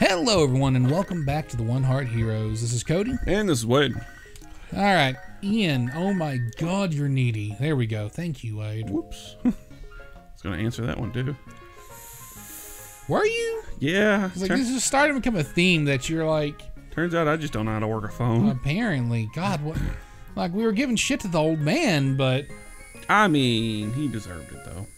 Hello everyone and welcome back to the One Heart Heroes. This is Cody. And this is Wade. Alright, Ian, oh my god, you're needy. There we go. Thank you, Wade. Whoops. I was gonna answer that one too. Were you? Yeah. Like, this is starting to become a theme that you're like... Turns out I just don't know how to work a phone. Apparently. God, what... Like, we were giving shit to the old man, but... I mean, he deserved it, though.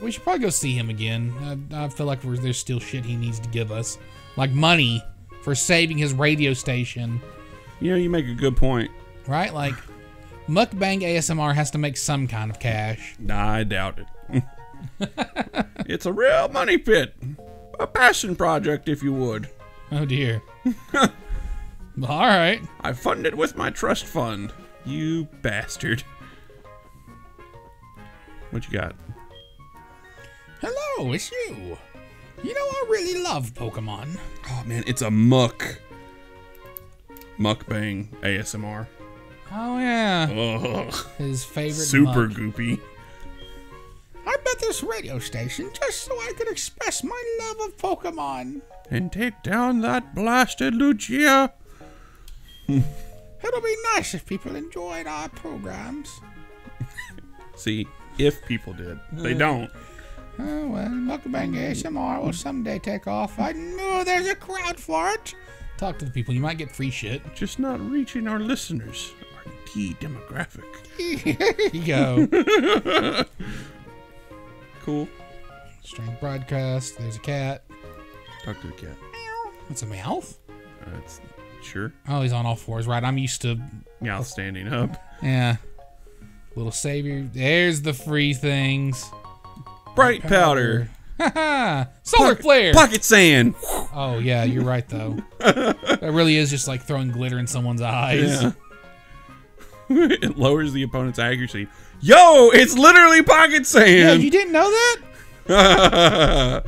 We should probably go see him again. I feel like there's still shit he needs to give us. Like money for saving his radio station. You know, you make a good point. Right? Like, Mukbang ASMR has to make some kind of cash. Nah, I doubt it. It's a real money pit. A passion project, if you would. Oh, dear. All right. I fund it with my trust fund. You bastard. What you got? Hello, it's you. You know, I really love Pokemon. Oh, man, it's a muck. Mukbang ASMR. Oh, yeah. Ugh. His favorite super muck. Goopy. I built this radio station just so I could express my love of Pokemon. And take down that blasted Lugia. It'll be nice if people enjoyed our programs. See, if people did. They don't. Oh, well, Mukbang ASMR will someday take off. I know there's a crowd for it. Talk to the people. You might get free shit. Just not reaching our listeners. Our key demographic. Here you go. Cool. Strange broadcast. There's a cat. Talk to the cat. Meow. That's a mouth? Sure. Oh, he's on all fours, right? I'm used to... Meow standing up. Yeah. Little savior. There's the free things. Bright powder. Haha. Solar flare. Pocket sand. Oh, yeah. You're right, though. That really is just like throwing glitter in someone's eyes. Yeah. It lowers the opponent's accuracy. Yo, it's literally pocket sand. Yeah, you didn't know that?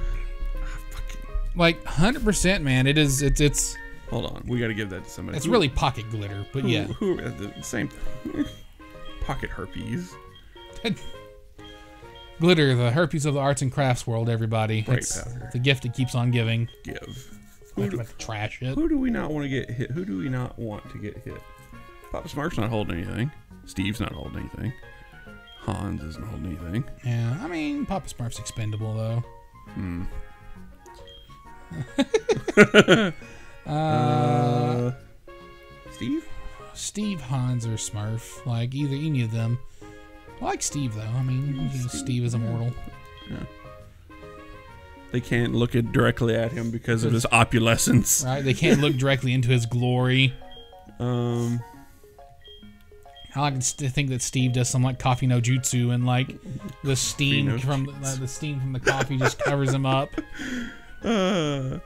Like 100%, man. It is. It's. Hold on, we got to give that to somebody. It's really pocket glitter, but yeah. The same thing. Pocket herpes. Glitter, the herpes of the arts and crafts world. Everybody, it's the gift that keeps on giving. Give. Who do, trash it. Who do we not want to get hit? Who do we not want to get hit? Papa Smurf's not holding anything. Steve's not holding anything. Hans isn't holding anything. Yeah, I mean, Papa Smurf's expendable though. Hmm. Steve? Steve, Hans, or Smurf. Like, either any of them. I like Steve, though. I mean, Steve is immortal. Yeah. They can't look directly at him because of his opulence. Right? They can't look directly into his glory. I like to think that Steve does some, like, coffee no jutsu, and, like, the steam, from the coffee just covers him up. Enables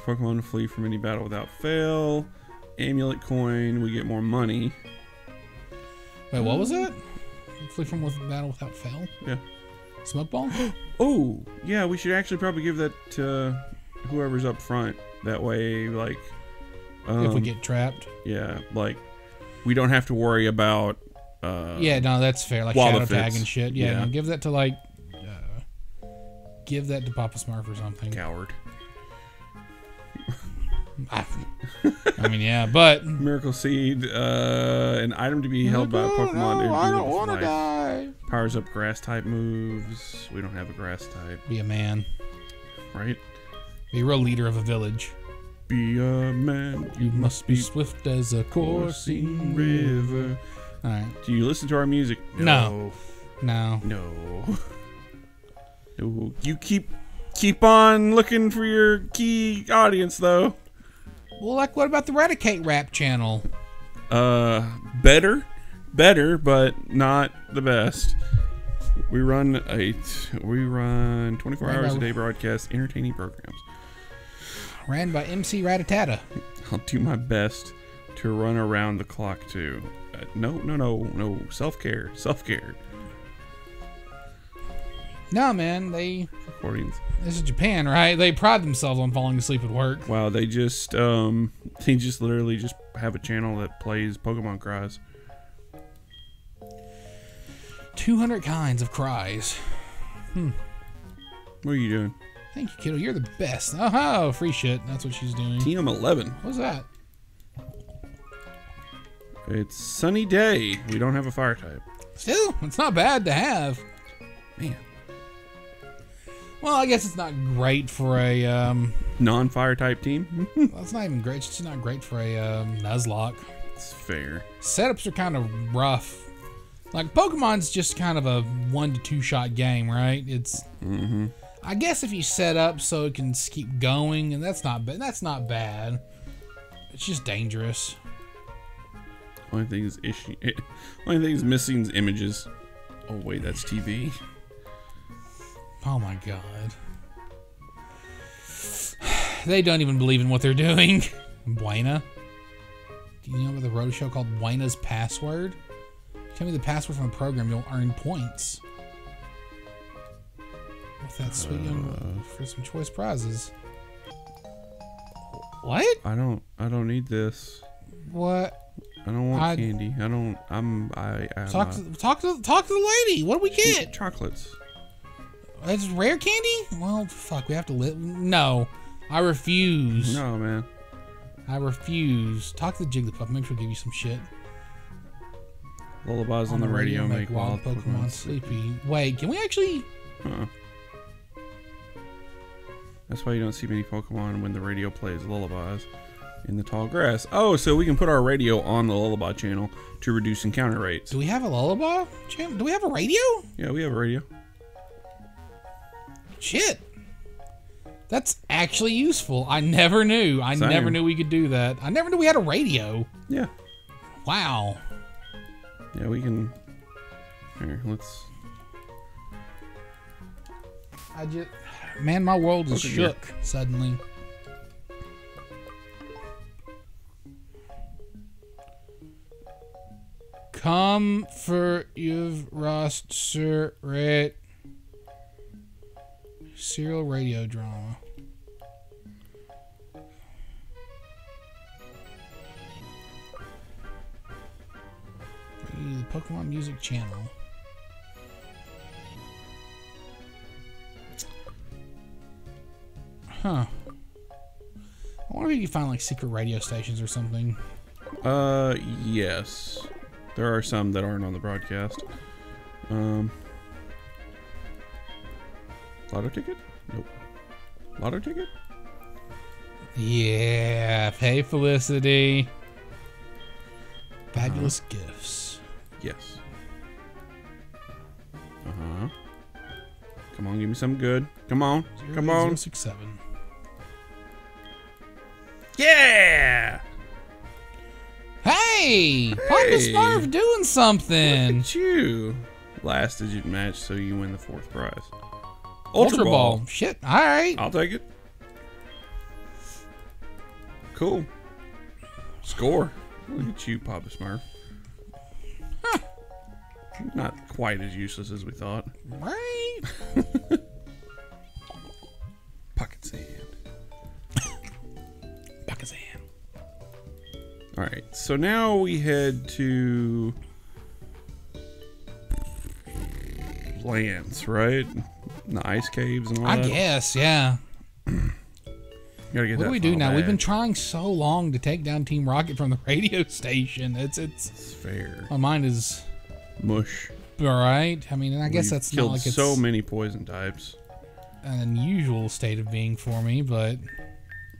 Pokemon to flee from any battle without fail. Amulet coin, we get more money. Wait, what was that? Flee from battle without fail? Yeah. Smokeball? Oh, yeah, we should actually probably give that to whoever's up front. That way, like... if we get trapped? Yeah, like, we don't have to worry about... yeah, no, that's fair. Like, shadow tag and shit. Yeah, yeah. No, give that to, like... give that to Papa Smurf or something. Coward. I mean, yeah, but Miracle Seed, an item to be held by a Pokemon. No, I don't want to die. Powers up grass type moves. We don't have a grass type. Be a man. Right? Be a real leader of a village. Be a man. You must be swift as a coursing river. All right. Do you listen to our music? No. No. No. No. You keep on looking for your key audience, though. Well, like, what about the Raticate rap channel? Better, but not the best. We run we run 24 hours a day broadcast entertaining programs. Ran by MC Ratatata. I'll do my best to run around the clock too. No, self care. No, man, they... Recordings. This is Japan, right? They pride themselves on falling asleep at work. Wow, they just literally just have a channel that plays Pokemon cries. 200 kinds of cries. Hmm. What are you doing? Thank you, kiddo. You're the best. Oh, free shit. That's what she's doing. TM11. What's that? It's sunny day. We don't have a fire type. Still, it's not bad to have. Man. Well, I guess it's not great for a non-fire type team. Well, it's not even great. It's not great for a Nuzlocke. It's fair. Setups are kind of rough. Like Pokemon's just kind of a 1 to 2 shot game, right? It's. Mm-hmm. I guess if you set up so it can keep going, and that's not bad. That's not bad. It's just dangerous. Only thing is only thing is missing is images. Oh wait, that's TV. Oh my god. They don't even believe in what they're doing. Buena. Do you know about the road show called Buena's Password? Tell me the password from the program, you'll earn points. With that sweet young for some choice prizes. What? I don't need this. What? I don't want candy. I don't. Talk to the lady. What do we get? Chocolates. That's rare candy? Well, fuck. We have to live. No, I refuse. No, man. I refuse. Talk to the Jigglypuff. Maybe she'll give you some shit. Lullabies on the radio make wild Pokemon sleepy. Wait, can we actually? Huh. That's why you don't see many Pokemon when the radio plays lullabies in the tall grass. Oh, so we can put our radio on the lullaby channel to reduce encounter rates. Do we have a lullaby channel? Do we have a radio? Yeah, we have a radio. Shit. That's actually useful. I never knew. Never knew we could do that. I never knew we had a radio. Yeah. Wow. Yeah, we can. Here, let's. I just. Man, my world is shook suddenly. Come for you've lost Sir Red. Serial radio drama. The Pokemon Music Channel. Huh. I wonder if you can find like secret radio stations or something. Yes. There are some that aren't on the broadcast. Lotto ticket? Nope. Lotto ticket? Yeah, pay Felicity. Fabulous gifts. Yes. Uh-huh. Come on, give me some good. Come on. Come on. 067. Yeah! Hey! Papa Smurf doing something! Look at you! Last digit match, so you win the 4th prize. Ultra Ball! Shit, alright! I'll take it. Cool. Score. Look at you, Papa Smurf. Huh. Not quite as useless as we thought. Right? Pocket sand. Pocket sand. Alright, so now we head to lands, right? The ice caves and all that? I guess, yeah. Gotta get what do we do now? Bag. We've been trying so long to take down Team Rocket from the radio station. It's fair. My mind is mush. Alright. I mean, I guess that's not like it's so many poison types. An unusual state of being for me, but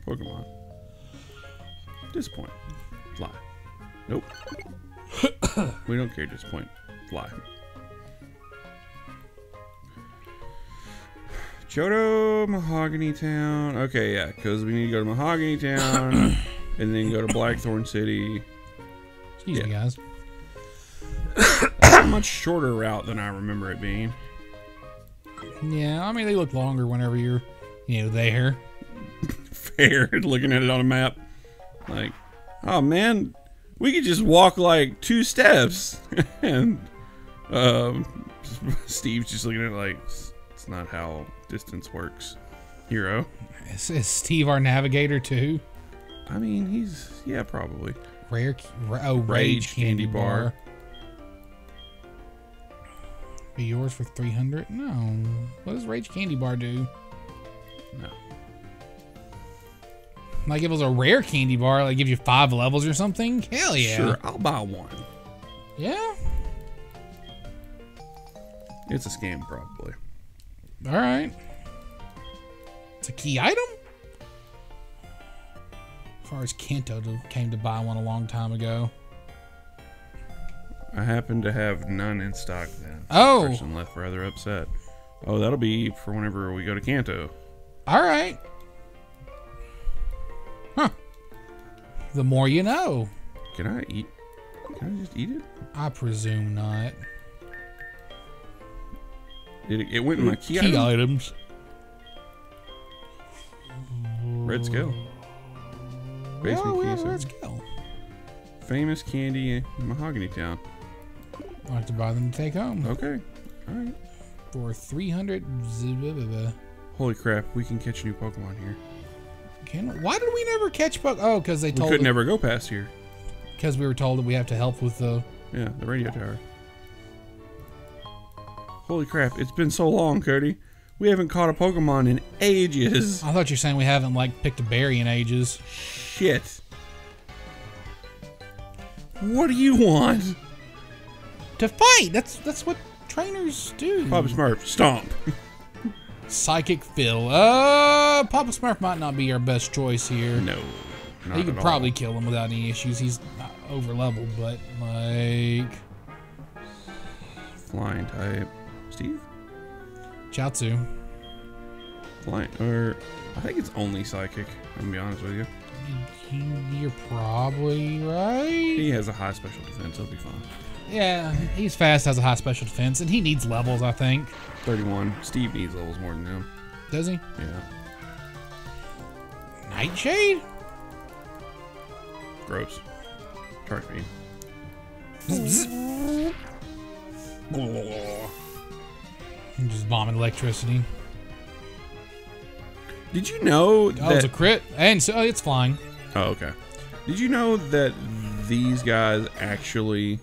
Pokemon. Disappoint. Fly. Nope. We don't care. Disappoint. Fly. Chiaotzu, Mahogany Town. Okay, yeah, because we need to go to Mahogany Town and then go to Blackthorn City. Excuse me, guys. That's a much shorter route than I remember it being. Yeah, I mean, they look longer whenever you're, there. Fair, looking at it on a map. Like, oh, man, we could just walk, like, 2 steps. And Steve's just looking at it like, it's not how distance works, hero. Is Steve our navigator, too? I mean, he's, yeah, probably. Rage Candy Bar. Be yours for 300? No. What does Rage Candy Bar do? No. Like if it was a rare candy bar, like give you 5 levels or something? Hell yeah. Sure, I'll buy one. Yeah? It's a scam, probably. Alright. It's a key item? As far as Kanto came to buy one a long time ago. I happen to have none in stock then. Oh! Person left rather upset. Oh, that'll be for whenever we go to Kanto. Alright. Huh. The more you know. Can I eat? Can I just eat it? I presume not. It went in my key items. Red scale. Basement keys. Red scale. Famous candy in Mahogany Town. I'll have to buy them to take home. Okay. Alright. For 300. Holy crap, we can catch new Pokemon here. Why did we never catch Pokemon? Oh, because they told us. We could never go past here. Because we were told that we have to help with the... Yeah, the radio tower. Holy crap, it's been so long, Cody. We haven't caught a Pokemon in ages. I thought you were saying we haven't, like, picked a berry in ages. Shit. What do you want? To fight! That's what trainers do. Papa Smurf, stomp. Psychic Phil. Papa Smurf might not be our best choice here. No. Not you could probably kill him without any issues. He's not over leveled, but like flying type. Steve? Chiaotzu. Flying, or I think it's only psychic, I'm gonna be honest with you. You're probably right. He has a high special defense, he'll be fine. Yeah, he's fast, has a high special defense, and he needs levels, I think. 31. Steve needs levels more than him. Does he? Yeah. Nightshade? Gross. Charge me. I'm just bombing electricity. Did you know that... Oh, it's a crit. And so it's flying. Oh, okay. Did you know that these guys actually...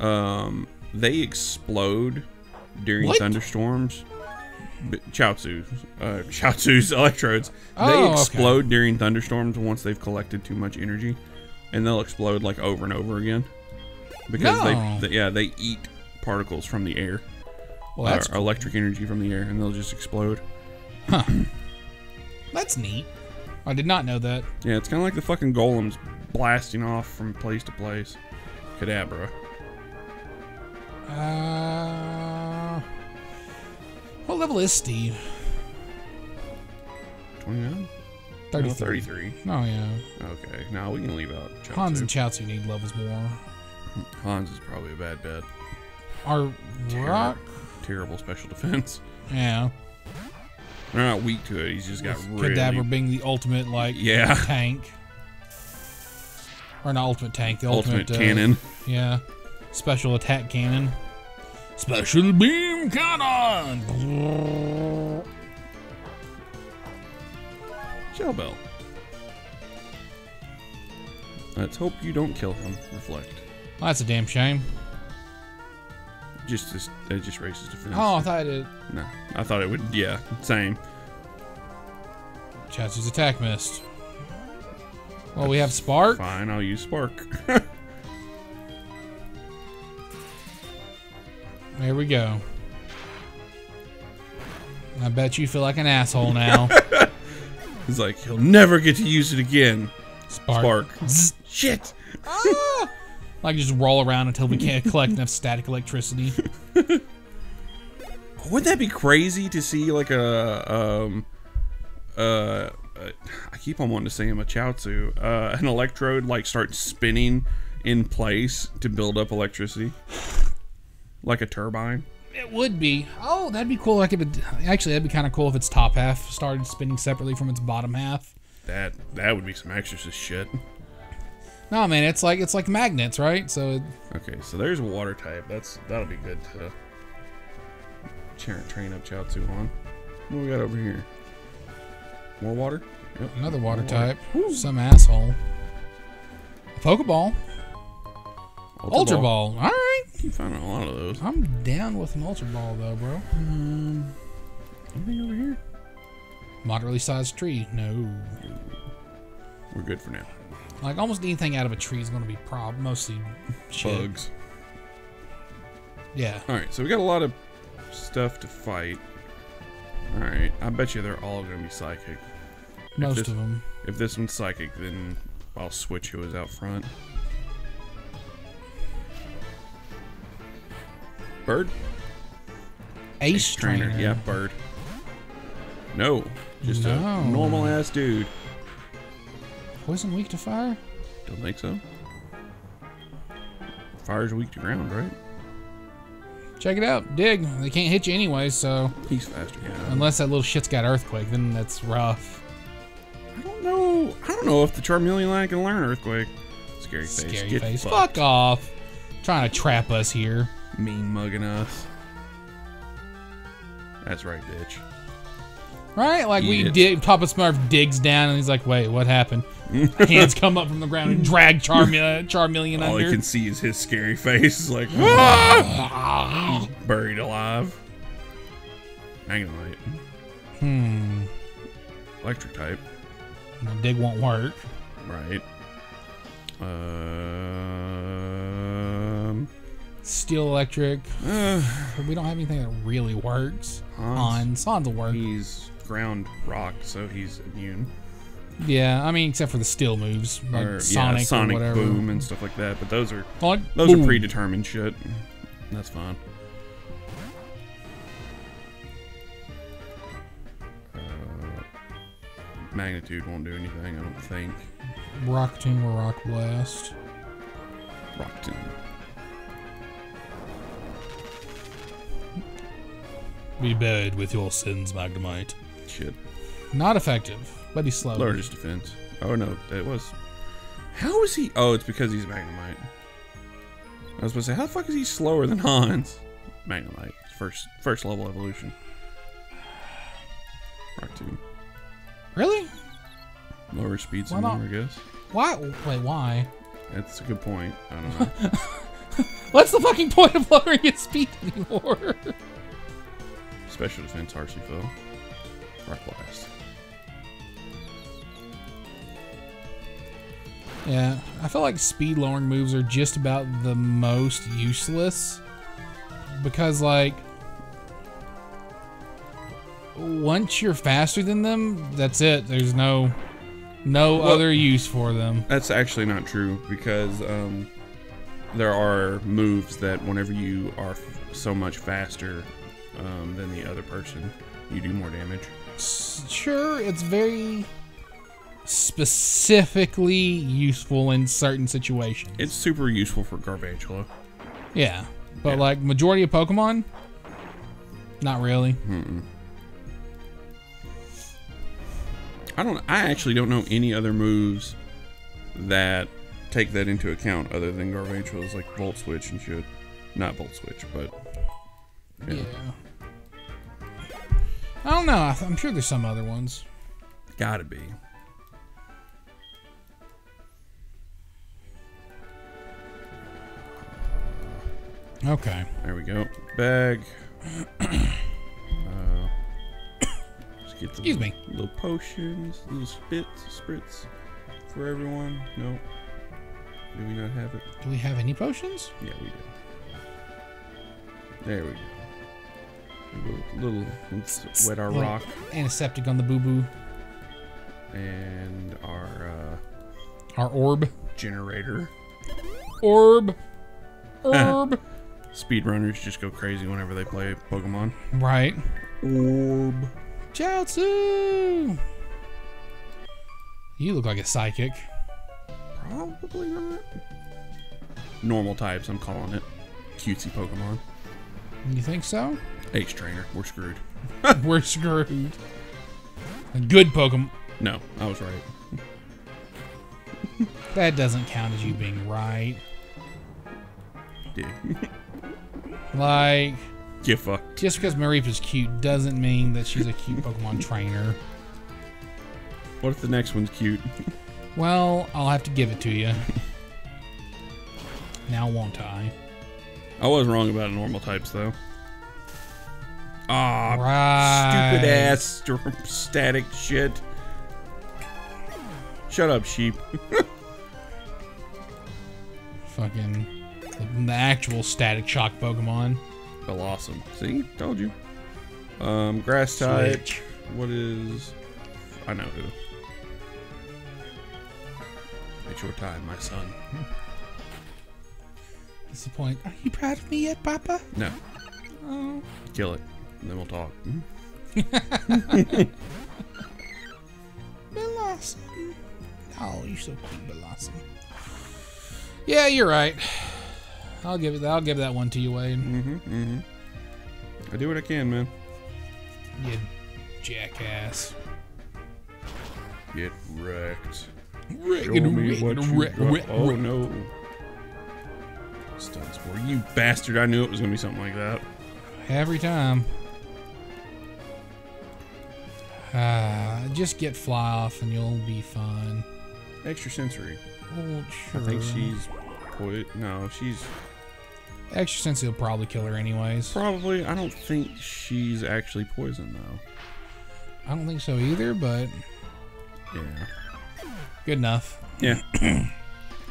they explode during thunderstorms. Chiaotzu's electrodes. They explode during thunderstorms once they've collected too much energy, and they'll explode like over and over again because they eat particles from the air, electric energy from the air, and they'll just explode. Huh. That's neat. I did not know that. Yeah, it's kind of like the fucking golems blasting off from place to place. Kadabra. What level is Steve? 29? 33. No, 33. Oh, yeah. Okay, now we can leave out Chiaotzu. Hans and Chiaotzu need levels more. Hans is probably a bad bet. Our rock? Terrible special defense. Yeah. They're not weak to it, he's just got really... Kadabra being the ultimate, like, tank. Or not ultimate tank, the ultimate... cannon. Yeah. Special attack cannon. Special beam cannon! Shell bell. Let's hope you don't kill him. Reflect. Well, that's a damn shame. It just raises defense. Oh, I thought it did. No. I thought it would, yeah. Same. Chiaotzu's attack missed. Well, we have spark. Fine, I'll use spark. There we go. I bet you feel like an asshole now. He's like, he'll never get to use it again. Spark. Shit. Ah! Like, just roll around until we can't collect enough static electricity. Wouldn't that be crazy to see, like, I keep on wanting to say him a Chiaotzu. An electrode, like, start spinning in place to build up electricity. Like a turbine? It would be. Oh, that'd be cool. Like if it, actually, that'd be kind of cool if its top half started spinning separately from its bottom half. That would be some Exorcist shit. No, man, it's like magnets, right? So. Okay, so there's a water type. That'll be good to train up Chiaotzu on. What do we got over here? More water? Yep. Another water type. Woo. Some asshole. A Pokeball. Ultra Ball. All right. Keep finding a lot of those. I'm down with an Ultra Ball, though, bro. Anything over here? Moderately sized tree. No. We're good for now. Like, almost anything out of a tree is going to be mostly shit. Bugs. Yeah. Alright, so we got a lot of stuff to fight. Alright, I bet you they're all going to be psychic. Most of them. If this one's psychic, then I'll switch who is out front. Bird? Ace trainer. Yeah, bird. No. Just a normal ass dude. Poison weak to fire? Don't think so. Fire's weak to ground, right? Check it out. Dig. They can't hit you anyway, so. He's faster. Yeah. Unless that little shit's got earthquake, then that's rough. I don't know. I don't know if the Charmeleon line can learn earthquake. Scary face. Scary face. Fuck off. Trying to trap us here. Mean mugging us. That's right, bitch. Right? Like we dig. Papa Smurf digs down and he's like, wait, what happened? Hands come up from the ground and drag Charmeleon under. All he can see is his scary face. It's like, ah! Buried alive. Magnemite. Hmm. Electric type. The dig won't work. Right. Steel electric. But we don't have anything that really works. Hans will work. He's ground rock, so he's immune. Yeah, I mean, except for the steel moves, like or, Sonic, yeah, Sonic or whatever. Boom and stuff like that. But those are Sonic those boom. Are predetermined shit. That's fine. Magnitude won't do anything, I don't think. Rock Tomb or Rock Blast. Rock Tomb. Be buried with your sins, Magnemite. Shit. Not effective, but he's slow. Largest defense. Oh no, it was. How is he? Oh, it's because he's Magnemite. I was supposed to say, how the fuck is he slower than Hans? Magnemite, first level evolution. Rock Tomb. Really? Lower speeds than more, I guess. Why? Wait, why? That's a good point. I don't know. What's the fucking point of lowering its speed anymore? Special defense, Harshly Foe. Rock Blast. Yeah, I feel like speed lowering moves are just about the most useless. Because, like, once you're faster than them, that's it. There's no other use for them. That's actually not true, because there are moves that whenever you are so much faster than the other person, you do more damage. Sure, it's very specifically useful in certain situations. It's super useful for Garvantula. Yeah, but like majority of Pokemon, not really. Mm-mm. I actually don't know any other moves that take that into account other than Garvantula's, like Volt Switch and shit. Not Volt Switch, but yeah. I don't know. I'm sure there's some other ones. Gotta be. Okay. There we go. Bag. Get the little potions, little spritz for everyone. No, do we not have it? Do we have any potions? Yeah, we do. There we go. Let's wet our rock. Antiseptic on the boo boo. And our orb generator. Orb. Speedrunners just go crazy whenever they play Pokemon. Right. Orb. Chiaotzu! You look like a psychic. Probably not. Normal types, I'm calling it. Cutesy Pokemon. You think so? Ace trainer. We're screwed. We're screwed. A good Pokemon. No, I was right. That doesn't count as you being right. Dude. Like, get fucked. Just because Maripa's cute doesn't mean that she's a cute Pokemon trainer. What if the next one's cute? Well, I'll have to give it to you. Now won't I? I was wrong about normal types, though. Aw, right. Stupid ass static shit. Shut up, sheep. Fucking the actual static shock Pokemon. Well, awesome. See? Told you. Grass type. Switch. What is... I know who. It's your time, my son. That's the point. Are you proud of me yet, Papa? No. Oh. Kill it. And then we'll talk. Belassi. Oh, you're so cute, Belassi. Yeah, you're right. I'll give it. I'll give that one to you, Wade. I do what I can, man. You jackass. Get wrecked. Wreck. Oh no. Stun Spore, you bastard! I knew it was gonna be something like that. Every time. Just get Fly Off and you'll be fine. Extrasensory. Oh, sure. I think she's. No, she's. Extra sense he'll probably kill her anyways. Probably. I don't think she's actually poisoned though. I don't think so either, but yeah. Good enough. Yeah.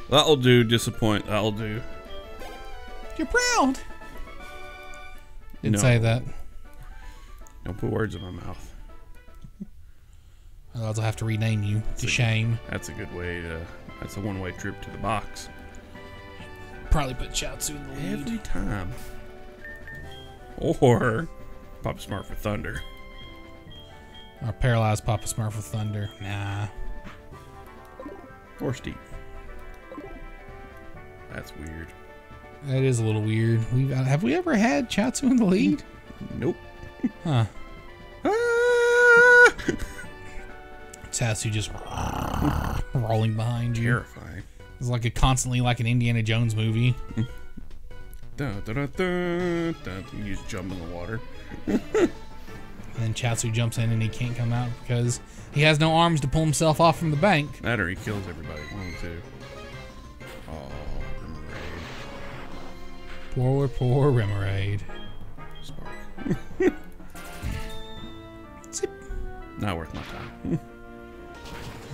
That'll do. Disappoint. That'll do. You're proud. Didn't say that. Don't put words in my mouth. Otherwise I'll have to rename you to shame. That's a good way to. That's a one-way trip to the box. Probably put Chiaotzu in the lead. Every time. Or Papa Smurf with Thunder. Or paralyze Papa Smurf with Thunder. Nah. Or Steve. That's weird. That is a little weird. Have we ever had Chiaotzu in the lead? Nope. Huh. Chiaotzu just rolling behind you. Terrifying. It's like a constantly like an Indiana Jones movie. Dun, dun, dun, dun, dun. You just jump in the water. And then Chiaotzu jumps in and he can't come out because he has no arms to pull himself off from the bank. That or he kills everybody. One, two. Oh, Remoraid. Poor Remoraid. Spark. Zip. Not worth my time.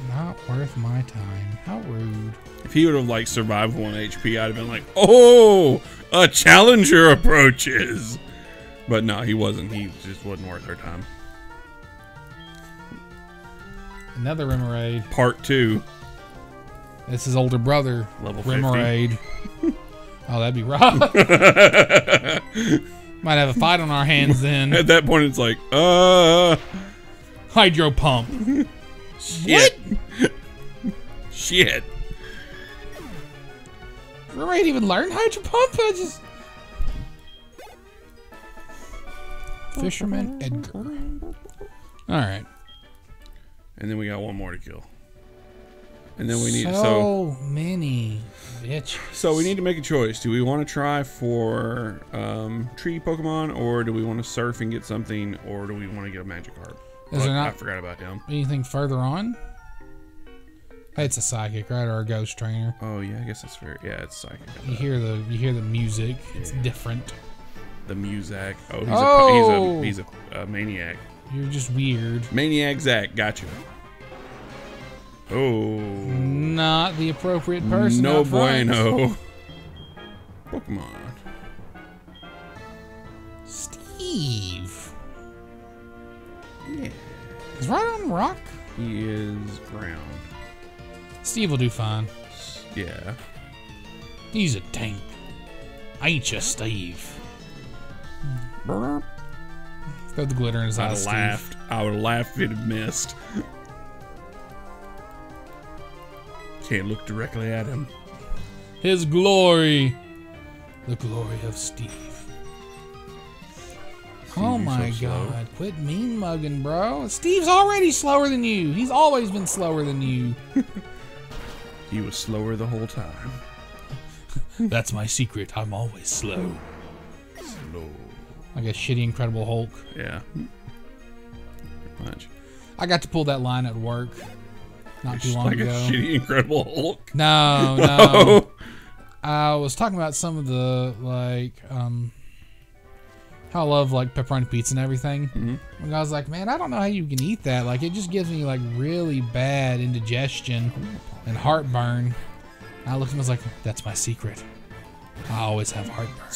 Not worth my time. How rude. If he would have like survived 1 HP, I'd have been like, oh, a challenger approaches. But no, he wasn't. He just wasn't worth her time. Another Remoraid. Part 2. That's his older brother. Level 50. Remoraid. Oh, that'd be rough. Might have a fight on our hands then. At that point, it's like, Hydro Pump. Shit. What? Shit. Remoraid even learned Hydro Pump? I just... Fisherman Edgar. Alright. And then we got one more to kill. And then we need... So many bitches. So we need to make a choice. Do we want to try for tree Pokemon, or do we want to surf and get something, or do we want to get a Magikarp? Is there not I forgot about him. Anything further on? It's a psychic, right? Or a ghost trainer. Oh yeah, I guess that's fair. Yeah, it's psychic. You hear the music. Yeah. It's different. The Muzak. Oh, he's a maniac. You're just weird. Maniac Zach, gotcha. Oh. Not the appropriate person. No bueno. Pokemon. Steve. Yeah. Is right on rock? He is ground. Steve will do fine. Yeah. He's a tank. Ain't ya, Steve? Burp. Throw the glitter in his eyes. I would have laughed if it had missed. Can't look directly at him. His glory. The glory of Steve. Oh my god, quit mean mugging, bro. Steve's already slower than you. He's always been slower than you. He was slower the whole time. That's my secret. I'm always slow. Slow. Like a shitty Incredible Hulk. Yeah. Pretty much. I got to pull that line at work not too long ago. Like a shitty Incredible Hulk? No, no. I was talking about some of the, like, I love like pepperoni pizza and everything. Mm-hmm. And I was like, man, I don't know how you can eat that. Like, it just gives me like really bad indigestion and heartburn. And I looked and I was like, that's my secret. I always have heartburn.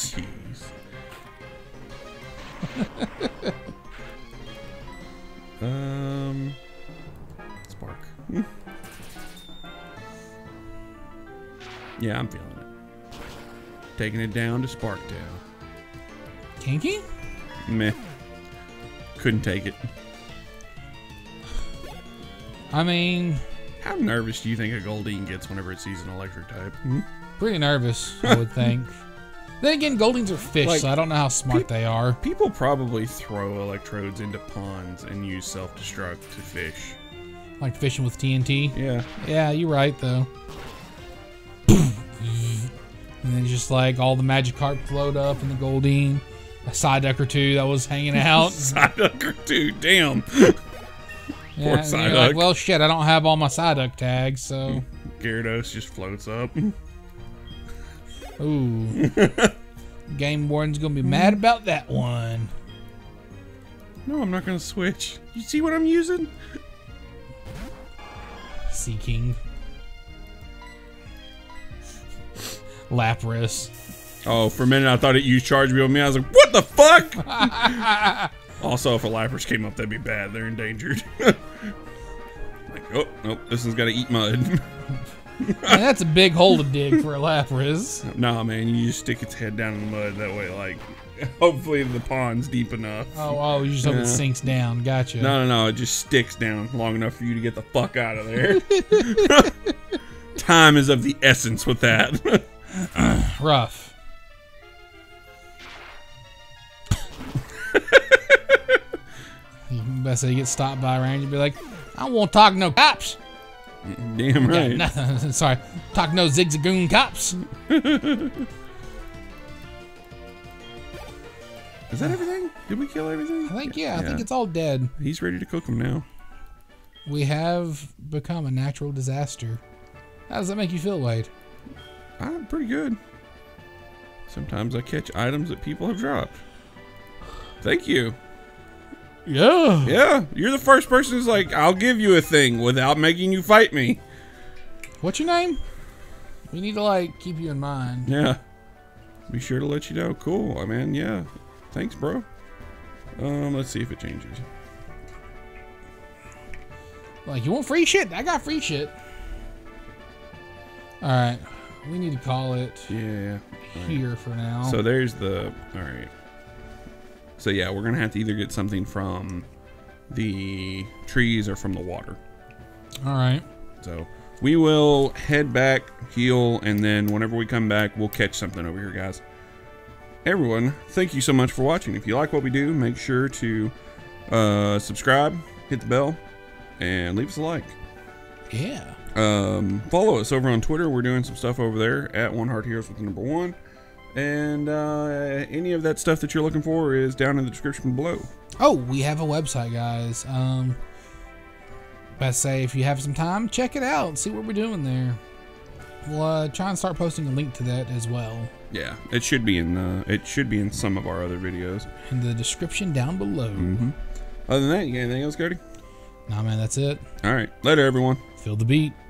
Jeez. Spark. Yeah, I'm feeling it. Taking it down to Sparktail. Kinky? Meh. Couldn't take it. I mean, how nervous do you think a Goldene gets whenever it sees an electric type? Pretty nervous, I would think. Then again, Goldenes are fish, like, so I don't know how smart they are. People probably throw electrodes into ponds and use self-destruct to fish. Like fishing with TNT? Yeah. Yeah, you're right, though. And then just like all the Magikarp float up and the Goldene. A Psyduck or two that was hanging out. Psyduck or two, damn. Yeah, poor Psyduck. Like, well, shit, I don't have all my Psyduck tags, so. Gyarados just floats up. Ooh. Game Warden's gonna be mad about that one. No, I'm not gonna switch. You see what I'm using? Sea King. Lapras. Oh, for a minute I thought it used Charge Wheel on me. I was like, what the fuck? Also, if a Lapras came up, that'd be bad. They're endangered. Like, oh, nope, this one's gotta eat mud. Man, that's a big hole to dig for a Lapras. Nah, man, you just stick its head down in the mud. That way, like, hopefully the pond's deep enough. Oh, you just hope it sinks down. Gotcha. No, it just sticks down long enough for you to get the fuck out of there. Time is of the essence with that. Rough. You best say you get stopped by a ranger, you'd be like, I won't talk no cops. Damn right. Nothing. Sorry. Talk no zigzagoon cops. Is that everything? Did we kill everything? I think, yeah. I think it's all dead. He's ready to cook them now. We have become a natural disaster. How does that make you feel, Wade? I'm pretty good. Sometimes I catch items that people have dropped. Thank you. Yeah. Yeah. You're the first person who's like, I'll give you a thing without making you fight me. What's your name? We need to, like, keep you in mind. Yeah. Be sure to let you know. Cool. I mean, yeah. Thanks, bro. Let's see if it changes. Like, you want free shit? I got free shit. All right. We need to call it here for now. So there's the... All right. So yeah, we're gonna have to either get something from the trees or from the water. All right. So we will head back, heal, and then whenever we come back, we'll catch something over here, guys. Everyone, thank you so much for watching. If you like what we do, make sure to subscribe, hit the bell, and leave us a like. Yeah. Follow us over on Twitter. We're doing some stuff over there at One Heart Heroes with the number 1. And any of that stuff that you're looking for is down in the description below. Oh, we have a website, guys. Best say if you have some time, check it out and see what we're doing there. We'll try and start posting a link to that as well. Yeah, it should be in some of our other videos in the description down below. Other than that, you got anything else, Cody? Nah, man, that's it. All right, later, everyone. Feel the beat.